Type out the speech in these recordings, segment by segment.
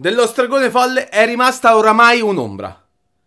dello stregone folle è rimasta oramai un'ombra.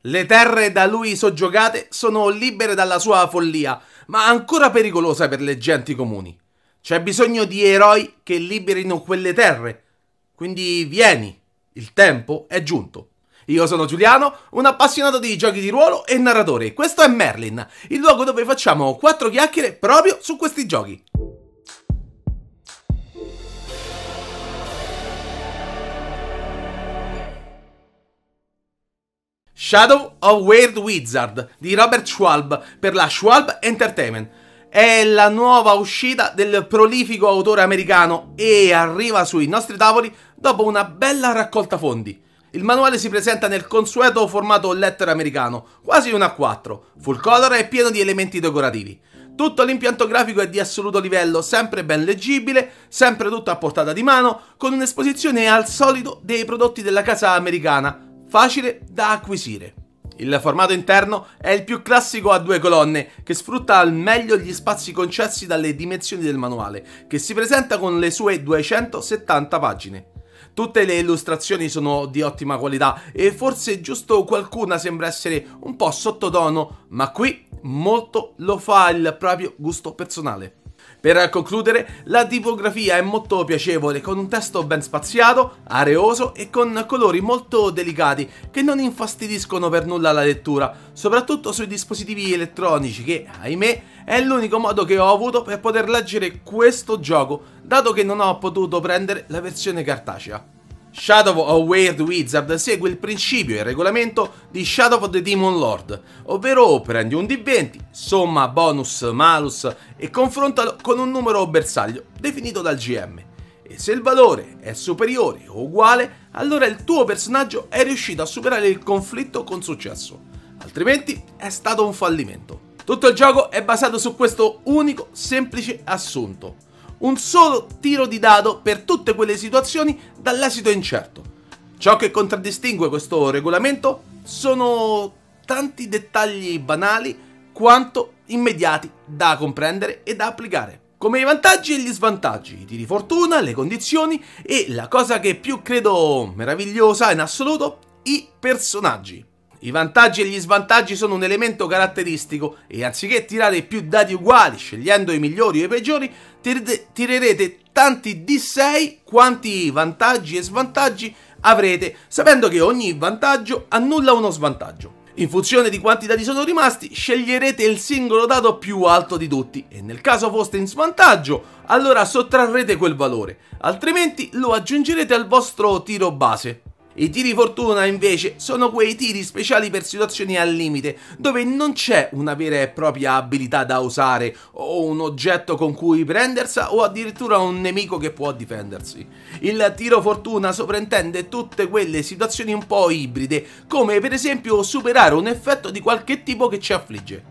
Le terre da lui soggiogate sono libere dalla sua follia, ma ancora pericolosa per le genti comuni. C'è bisogno di eroi che liberino quelle terre. Quindi vieni, il tempo è giunto. Io sono Giuliano, un appassionato di giochi di ruolo e narratore. Questo è Merlin, il luogo dove facciamo 4 chiacchiere proprio su questi giochi. Shadow of the Weird Wizard di Robert Schwalb per la Schwalb Entertainment. È la nuova uscita del prolifico autore americano e arriva sui nostri tavoli dopo una bella raccolta fondi. Il manuale si presenta nel consueto formato lettera americano, quasi un A4, full color e pieno di elementi decorativi. Tutto l'impianto grafico è di assoluto livello, sempre ben leggibile, sempre tutto a portata di mano, con un'esposizione al solito dei prodotti della casa americana, facile da acquisire. Il formato interno è il più classico a 2 colonne, che sfrutta al meglio gli spazi concessi dalle dimensioni del manuale, che si presenta con le sue 270 pagine. Tutte le illustrazioni sono di ottima qualità e forse giusto qualcuna sembra essere un po' sottotono, ma qui molto lo fa il proprio gusto personale. Per concludere, la tipografia è molto piacevole, con un testo ben spaziato, areoso e con colori molto delicati che non infastidiscono per nulla la lettura, soprattutto sui dispositivi elettronici che, ahimè, è l'unico modo che ho avuto per poter leggere questo gioco, dato che non ho potuto prendere la versione cartacea. Shadow of the Weird Wizard segue il principio e il regolamento di Shadow of the Demon Lord, ovvero prendi un D20, somma bonus malus e confrontalo con un numero bersaglio definito dal GM. E se il valore è superiore o uguale, allora il tuo personaggio è riuscito a superare il conflitto con successo, altrimenti è stato un fallimento. Tutto il gioco è basato su questo unico semplice assunto: un solo tiro di dado per tutte quelle situazioni dall'esito incerto. Ciò che contraddistingue questo regolamento sono tanti dettagli banali quanto immediati da comprendere e da applicare, come i vantaggi e gli svantaggi, i tiri fortuna, le condizioni e la cosa che più credo meravigliosa in assoluto, i personaggi. I vantaggi e gli svantaggi sono un elemento caratteristico e anziché tirare più dadi uguali scegliendo i migliori o i peggiori, tirerete tanti D6 quanti vantaggi e svantaggi avrete, sapendo che ogni vantaggio annulla uno svantaggio. In funzione di quanti dadi sono rimasti, sceglierete il singolo dado più alto di tutti e nel caso foste in svantaggio, allora sottrarrete quel valore, altrimenti lo aggiungerete al vostro tiro base. I tiri fortuna invece sono quei tiri speciali per situazioni al limite, dove non c'è una vera e propria abilità da usare o un oggetto con cui prendersa o addirittura un nemico che può difendersi. Il tiro fortuna sovrintende tutte quelle situazioni un po' ibride, come per esempio superare un effetto di qualche tipo che ci affligge.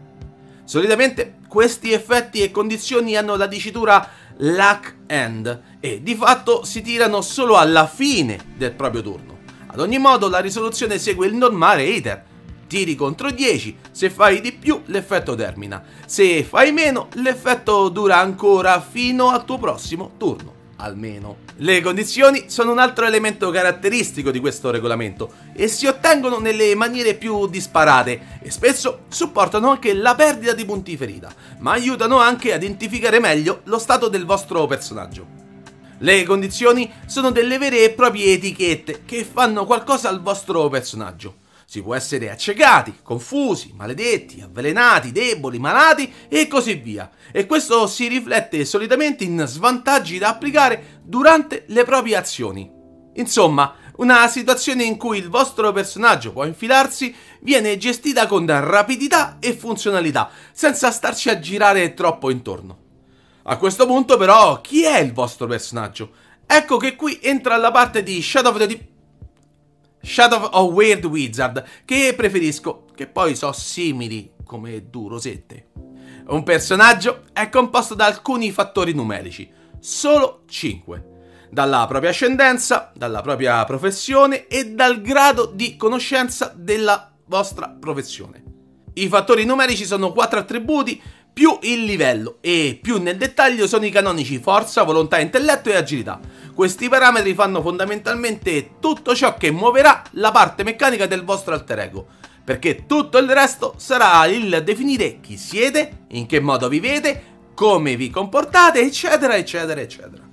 Solitamente questi effetti e condizioni hanno la dicitura luck end e di fatto si tirano solo alla fine del proprio turno. Ad ogni modo la risoluzione segue il normale iter: tiri contro 10, se fai di più l'effetto termina, se fai meno l'effetto dura ancora fino al tuo prossimo turno, almeno. Le condizioni sono un altro elemento caratteristico di questo regolamento e si ottengono nelle maniere più disparate e spesso supportano anche la perdita di punti ferita, ma aiutano anche a identificare meglio lo stato del vostro personaggio. Le condizioni sono delle vere e proprie etichette che fanno qualcosa al vostro personaggio. Si può essere accecati, confusi, maledetti, avvelenati, deboli, malati e così via. E questo si riflette solitamente in svantaggi da applicare durante le proprie azioni. Insomma, una situazione in cui il vostro personaggio può infilarsi viene gestita con rapidità e funzionalità, senza starci a girare troppo intorno. A questo punto però, chi è il vostro personaggio? Ecco che qui entra la parte di Shadow of Weird Wizard, che preferisco, che poi so simili come due rosette. Un personaggio è composto da alcuni fattori numerici, solo 5. Dalla propria ascendenza, dalla propria professione e dal grado di conoscenza della vostra professione. I fattori numerici sono 4 attributi Più il livello e più nel dettaglio sono i canonici forza, volontà, intelletto e agilità. Questi parametri fanno fondamentalmente tutto ciò che muoverà la parte meccanica del vostro alter ego, perché tutto il resto sarà il definire chi siete, in che modo vivete, come vi comportate, eccetera eccetera eccetera.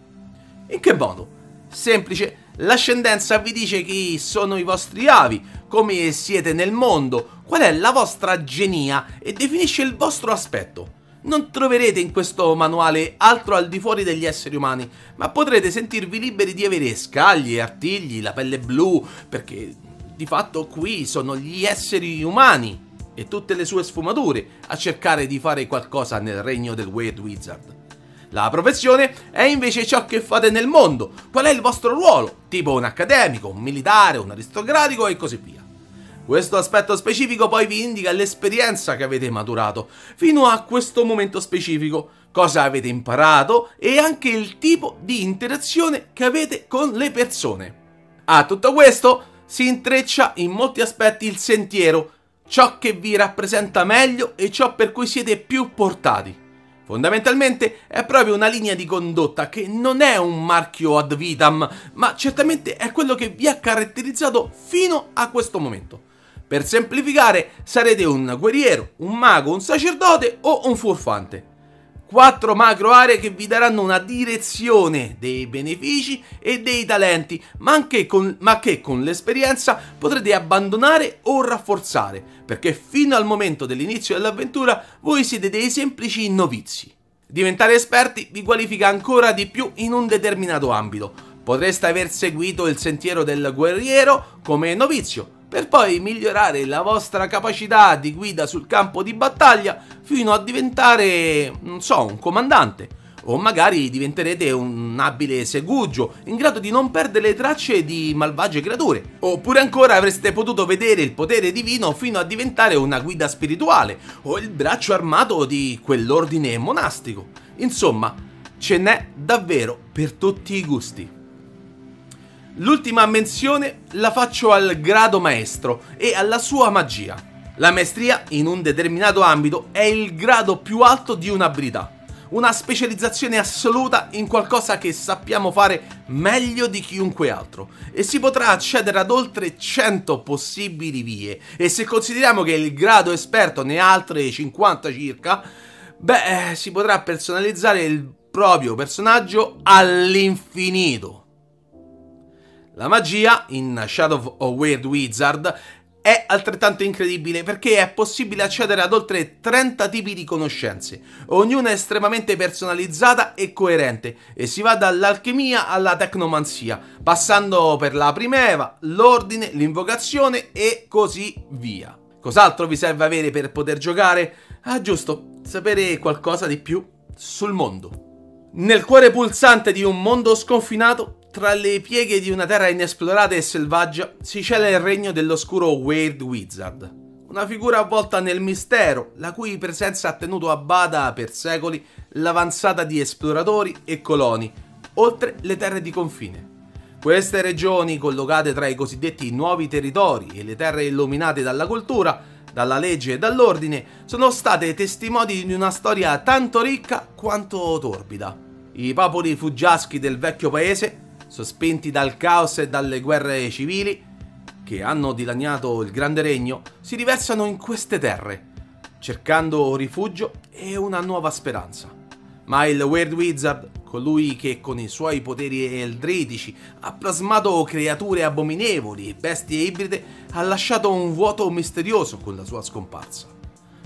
In che modo? Semplice. L'ascendenza vi dice chi sono i vostri avi, come siete nel mondo, qual è la vostra genia e definisce il vostro aspetto. Non troverete in questo manuale altro al di fuori degli esseri umani, ma potrete sentirvi liberi di avere scaglie, artigli, la pelle blu, perché di fatto qui sono gli esseri umani e tutte le sue sfumature a cercare di fare qualcosa nel regno del Weird Wizard. La professione è invece ciò che fate nel mondo, qual è il vostro ruolo, tipo un accademico, un militare, un aristocratico e così via. Questo aspetto specifico poi vi indica l'esperienza che avete maturato fino a questo momento specifico, cosa avete imparato e anche il tipo di interazione che avete con le persone. A tutto questo si intreccia in molti aspetti il sentiero, ciò che vi rappresenta meglio e ciò per cui siete più portati. Fondamentalmente è proprio una linea di condotta che non è un marchio ad vitam, ma certamente è quello che vi ha caratterizzato fino a questo momento. Per semplificare, sarete un guerriero, un mago, un sacerdote o un furfante. 4 macro aree che vi daranno una direzione dei benefici e dei talenti, ma che con l'esperienza potrete abbandonare o rafforzare, perché fino al momento dell'inizio dell'avventura voi siete dei semplici novizi. Diventare esperti vi qualifica ancora di più in un determinato ambito. Potreste aver seguito il sentiero del guerriero come novizio, per poi migliorare la vostra capacità di guida sul campo di battaglia fino a diventare, non so, un comandante, o magari diventerete un abile segugio in grado di non perdere le tracce di malvagie creature, oppure ancora avreste potuto vedere il potere divino fino a diventare una guida spirituale o il braccio armato di quell'ordine monastico. Insomma, ce n'è davvero per tutti i gusti. L'ultima menzione la faccio al grado maestro e alla sua magia. La maestria in un determinato ambito è il grado più alto di un'abilità, una specializzazione assoluta in qualcosa che sappiamo fare meglio di chiunque altro, e si potrà accedere ad oltre 100 possibili vie, e se consideriamo che il grado esperto ne ha altre 50 circa, beh, si potrà personalizzare il proprio personaggio all'infinito. La magia in Shadow of the Weird Wizard è altrettanto incredibile perché è possibile accedere ad oltre 30 tipi di conoscenze, ognuna estremamente personalizzata e coerente, e si va dall'alchimia alla tecnomanzia, passando per la primeva, l'ordine, l'invocazione e così via. Cos'altro vi serve avere per poter giocare? Ah giusto, sapere qualcosa di più sul mondo. Nel cuore pulsante di un mondo sconfinato, tra le pieghe di una terra inesplorata e selvaggia, si cela il regno dell'oscuro Weird Wizard, una figura avvolta nel mistero, la cui presenza ha tenuto a bada per secoli l'avanzata di esploratori e coloni, oltre le terre di confine. Queste regioni, collocate tra i cosiddetti nuovi territori e le terre illuminate dalla cultura, dalla legge e dall'ordine, sono state testimoni di una storia tanto ricca quanto torbida. I popoli fuggiaschi del vecchio paese, sospinti dal caos e dalle guerre civili che hanno dilaniato il grande regno, si riversano in queste terre, cercando rifugio e una nuova speranza. Ma il Weird Wizard, colui che con i suoi poteri eldritici ha plasmato creature abominevoli e bestie ibride, ha lasciato un vuoto misterioso con la sua scomparsa.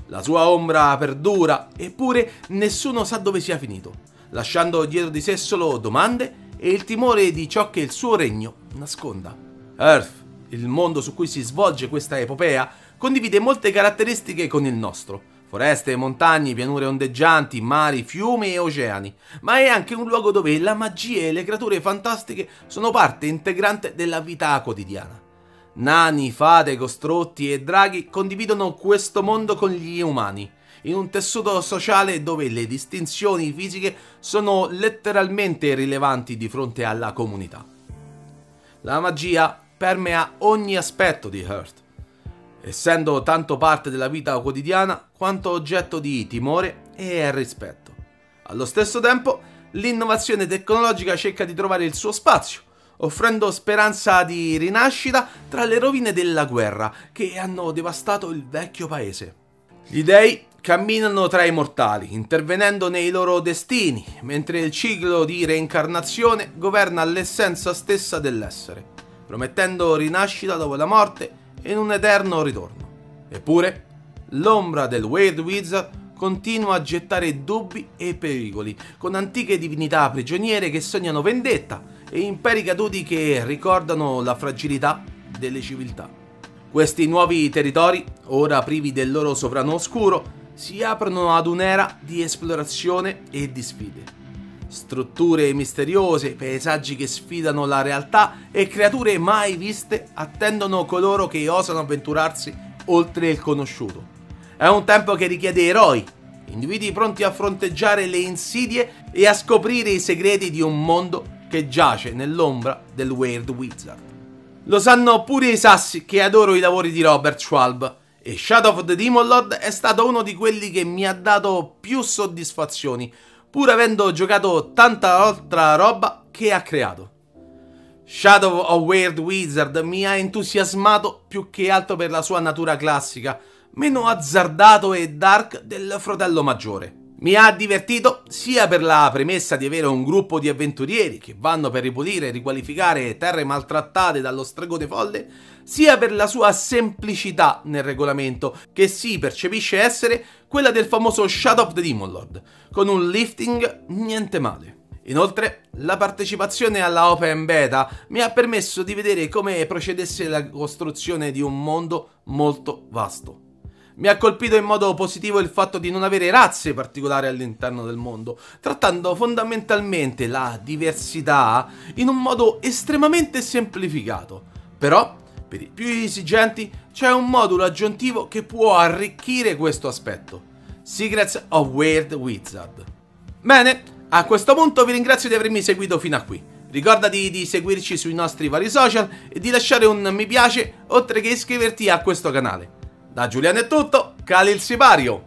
La sua ombra perdura, eppure nessuno sa dove sia finito, lasciando dietro di sé solo domande e il timore di ciò che il suo regno nasconda. Earth, il mondo su cui si svolge questa epopea, condivide molte caratteristiche con il nostro: foreste, montagne, pianure ondeggianti, mari, fiumi e oceani, ma è anche un luogo dove la magia e le creature fantastiche sono parte integrante della vita quotidiana. Nani, fate, costrutti e draghi condividono questo mondo con gli umani, in un tessuto sociale dove le distinzioni fisiche sono letteralmente irrilevanti di fronte alla comunità. La magia permea ogni aspetto di Earth, essendo tanto parte della vita quotidiana quanto oggetto di timore e al rispetto. Allo stesso tempo, l'innovazione tecnologica cerca di trovare il suo spazio, offrendo speranza di rinascita tra le rovine della guerra che hanno devastato il vecchio paese. Gli dei camminano tra i mortali, intervenendo nei loro destini, mentre il ciclo di reincarnazione governa l'essenza stessa dell'essere, promettendo rinascita dopo la morte e un eterno ritorno. Eppure, l'ombra del Weird Wizard continua a gettare dubbi e pericoli, con antiche divinità prigioniere che sognano vendetta e imperi caduti che ricordano la fragilità delle civiltà. Questi nuovi territori, ora privi del loro sovrano oscuro, si aprono ad un'era di esplorazione e di sfide. Strutture misteriose, paesaggi che sfidano la realtà e creature mai viste attendono coloro che osano avventurarsi oltre il conosciuto. È un tempo che richiede eroi, individui pronti a fronteggiare le insidie e a scoprire i segreti di un mondo che giace nell'ombra del Weird Wizard. Lo sanno pure i sassi che adoro i lavori di Robert Schwalb, e Shadow of the Demon Lord è stato uno di quelli che mi ha dato più soddisfazioni, pur avendo giocato tanta altra roba che ha creato. Shadow of the Weird Wizard mi ha entusiasmato più che altro per la sua natura classica, meno azzardato e dark del fratello maggiore. Mi ha divertito sia per la premessa di avere un gruppo di avventurieri che vanno per ripulire e riqualificare terre maltrattate dallo stregone folle, sia per la sua semplicità nel regolamento, che si percepisce essere quella del famoso Shadow of the Demon Lord, con un lifting niente male. Inoltre, la partecipazione alla Open Beta mi ha permesso di vedere come procedesse la costruzione di un mondo molto vasto. Mi ha colpito in modo positivo il fatto di non avere razze particolari all'interno del mondo, trattando fondamentalmente la diversità in un modo estremamente semplificato. Però, per i più esigenti, c'è un modulo aggiuntivo che può arricchire questo aspetto: Secrets of Weird Wizard. Bene, a questo punto vi ringrazio di avermi seguito fino a qui. Ricordati di seguirci sui nostri vari social e di lasciare un mi piace, oltre che iscriverti a questo canale. Da Giuliano è tutto, cali il sipario!